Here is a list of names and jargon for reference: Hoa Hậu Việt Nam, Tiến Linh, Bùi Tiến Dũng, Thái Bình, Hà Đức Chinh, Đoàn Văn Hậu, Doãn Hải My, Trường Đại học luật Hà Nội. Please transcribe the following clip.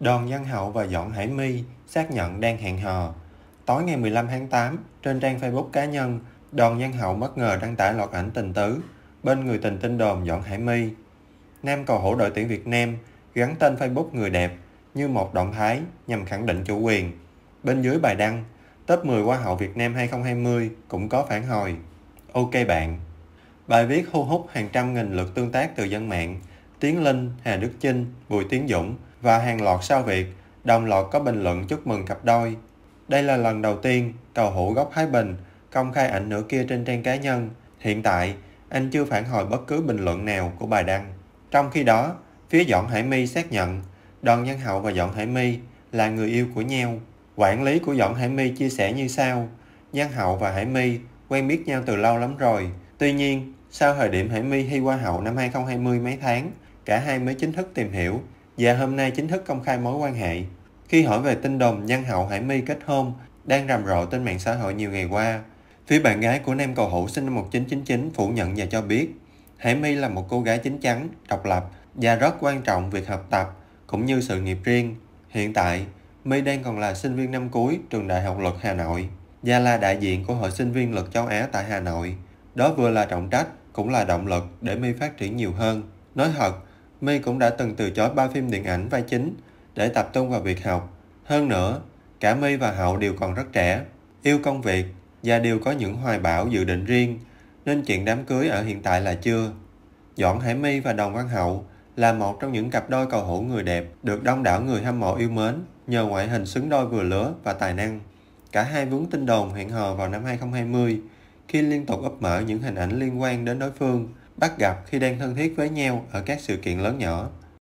Đoàn Văn Hậu và Doãn Hải My xác nhận đang hẹn hò. Tối ngày 15 tháng 8, trên trang Facebook cá nhân, Đoàn Văn Hậu bất ngờ đăng tải loạt ảnh tình tứ bên người tình tin đồn Doãn Hải My. Nam cầu hổ đội tuyển Việt Nam gắn tên Facebook người đẹp như một động thái nhằm khẳng định chủ quyền. Bên dưới bài đăng, Top 10 Hoa hậu Việt Nam 2020 cũng có phản hồi. Ok bạn. Bài viết thu hút hàng trăm nghìn lượt tương tác từ dân mạng. Tiến Linh, Hà Đức Chinh, Bùi Tiến Dũng và hàng loạt sao Việt đồng loạt có bình luận chúc mừng cặp đôi. Đây là lần đầu tiên cầu hữu gốc Thái Bình công khai ảnh nửa kia trên trang cá nhân. Hiện tại, anh chưa phản hồi bất cứ bình luận nào của bài đăng. Trong khi đó, phía Doãn Hải My xác nhận Đoàn Văn Hậu và Doãn Hải My là người yêu của nhau. Quản lý của Doãn Hải My chia sẻ như sau: Văn Hậu và Hải My quen biết nhau từ lâu lắm rồi. Tuy nhiên, sau thời điểm Hải My thi Hoa hậu năm 2020 mấy tháng, cả hai mới chính thức tìm hiểu và hôm nay chính thức công khai mối quan hệ. Khi hỏi về tin đồn Văn Hậu Hải My kết hôn đang rầm rộ trên mạng xã hội nhiều ngày qua, phía bạn gái của nam cầu hữu sinh năm 1999 phủ nhận và cho biết Hải My là một cô gái chín chắn, độc lập và rất quan trọng việc học tập cũng như sự nghiệp riêng. Hiện tại, My đang còn là sinh viên năm cuối Trường Đại học luật Hà Nội và là đại diện của Hội sinh viên luật châu Á tại Hà Nội. Đó vừa là trọng trách, cũng là động lực để My phát triển nhiều hơn. Nói thật, My cũng đã từng từ chối 3 phim điện ảnh vai chính để tập trung vào việc học. Hơn nữa, cả My và Hậu đều còn rất trẻ, yêu công việc và đều có những hoài bão dự định riêng, nên chuyện đám cưới ở hiện tại là chưa. Doãn Hải My và Đoàn Văn Hậu là một trong những cặp đôi cầu hữu người đẹp được đông đảo người hâm mộ yêu mến nhờ ngoại hình xứng đôi vừa lứa và tài năng. Cả hai vướng tin đồn hẹn hò vào năm 2020 khi liên tục úp mở những hình ảnh liên quan đến đối phương, bắt gặp khi đang thân thiết với nhau ở các sự kiện lớn nhỏ.